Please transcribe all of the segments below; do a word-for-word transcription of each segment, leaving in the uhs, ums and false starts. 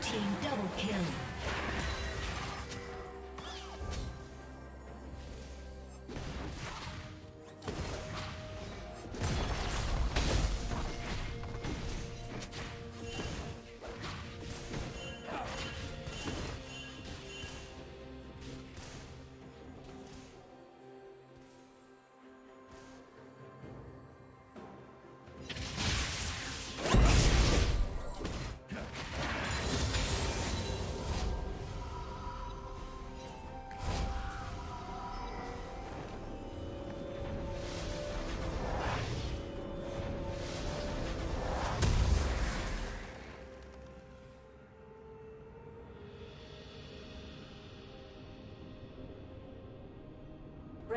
Blue team double kill.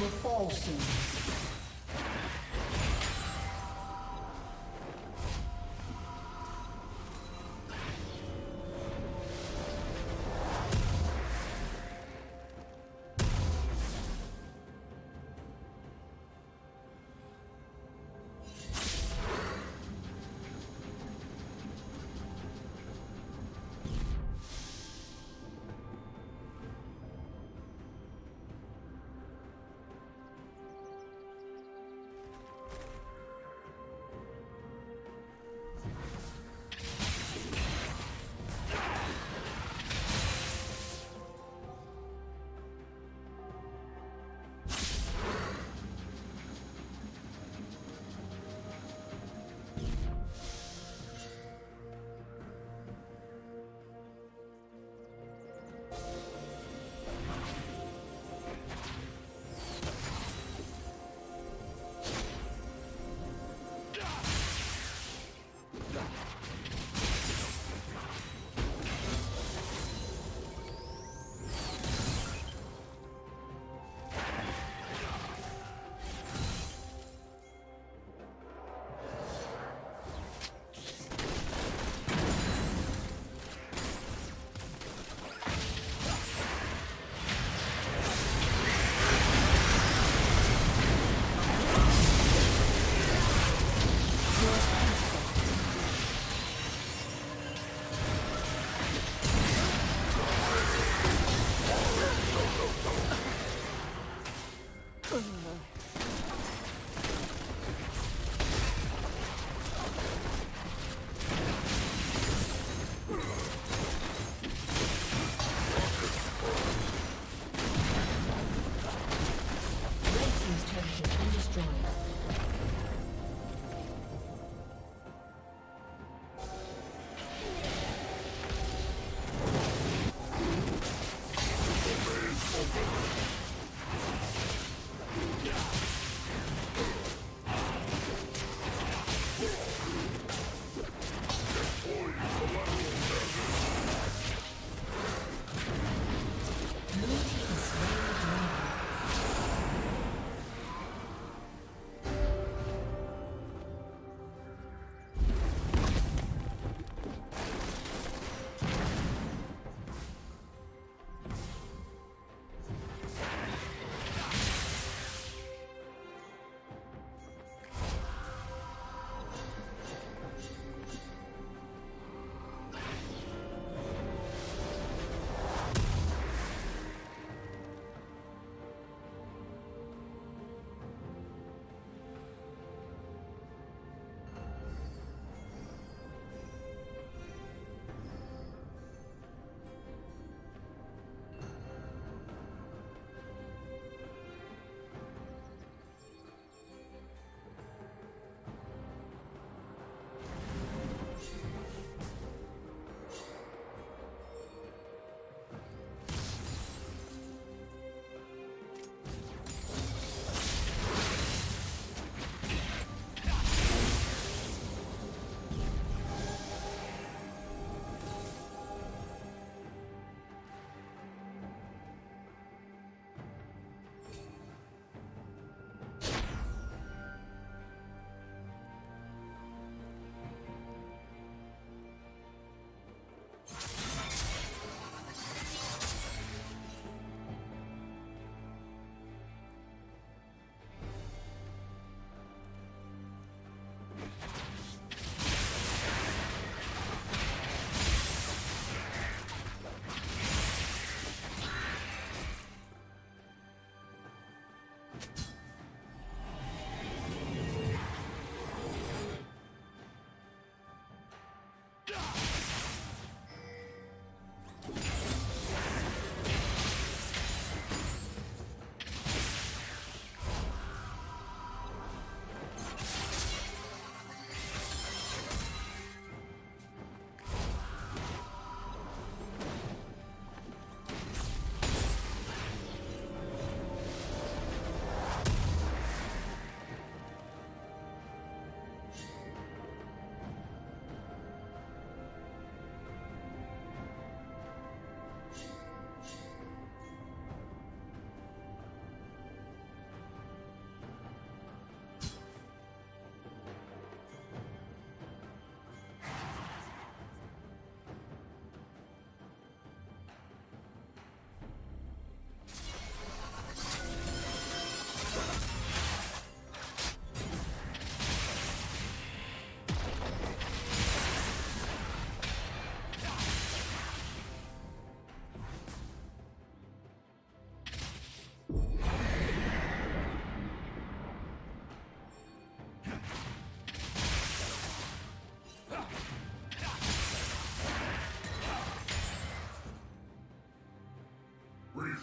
Will fall soon.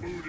booty.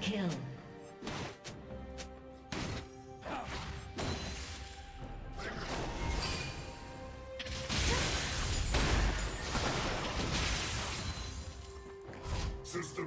Kill. System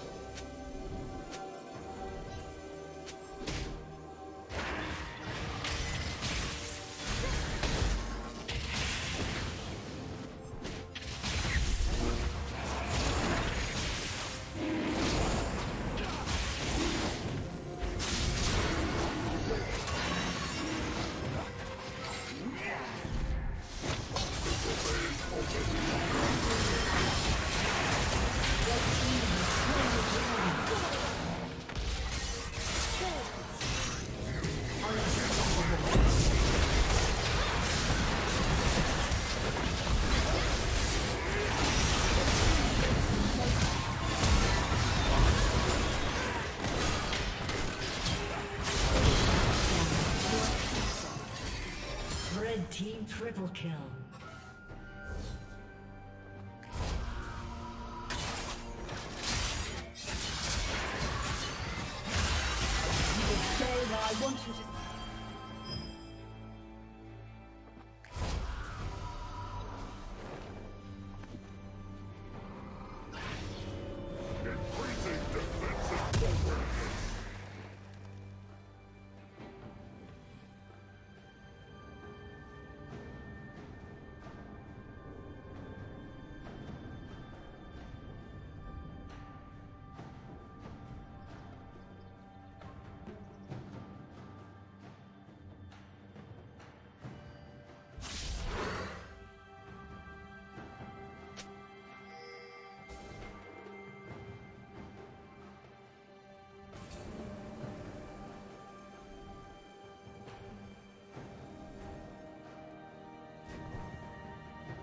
Team triple kill. You will say that I want you to.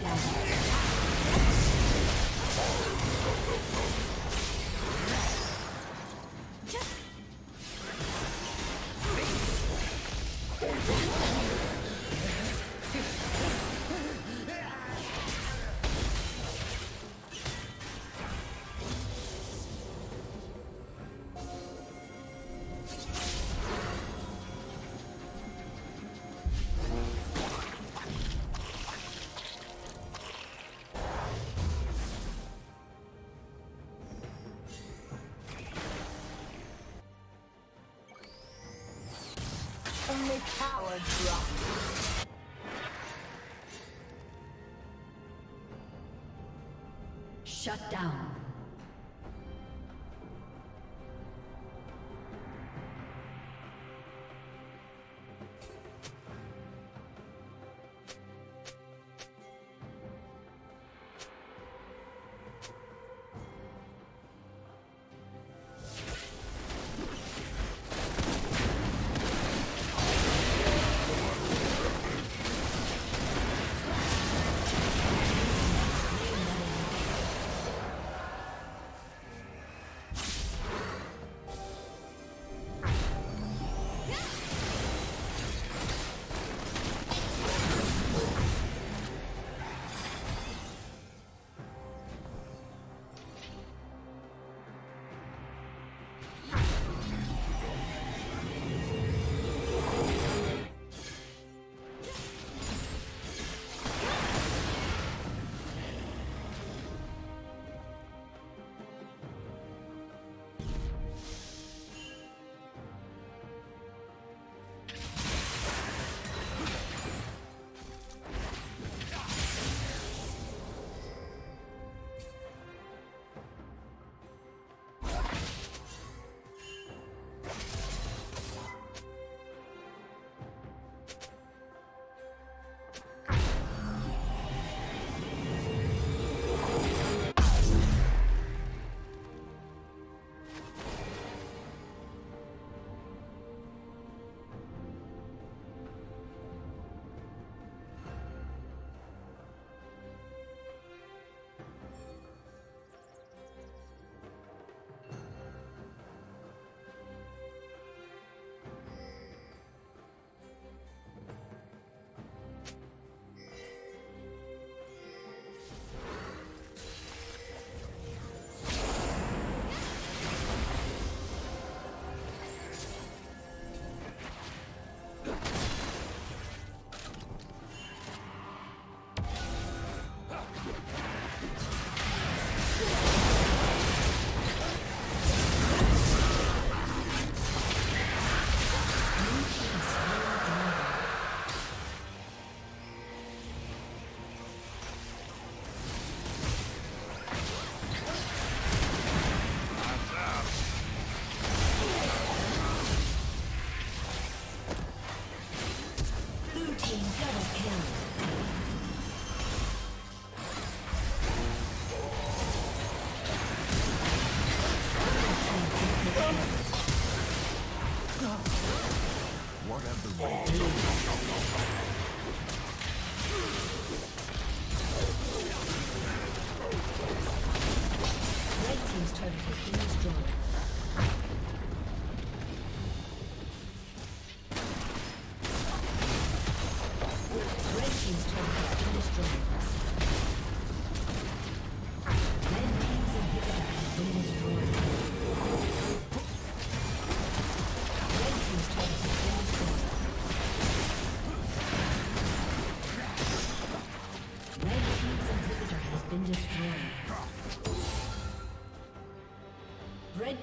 Yeah. Only power drop. Shut down. Red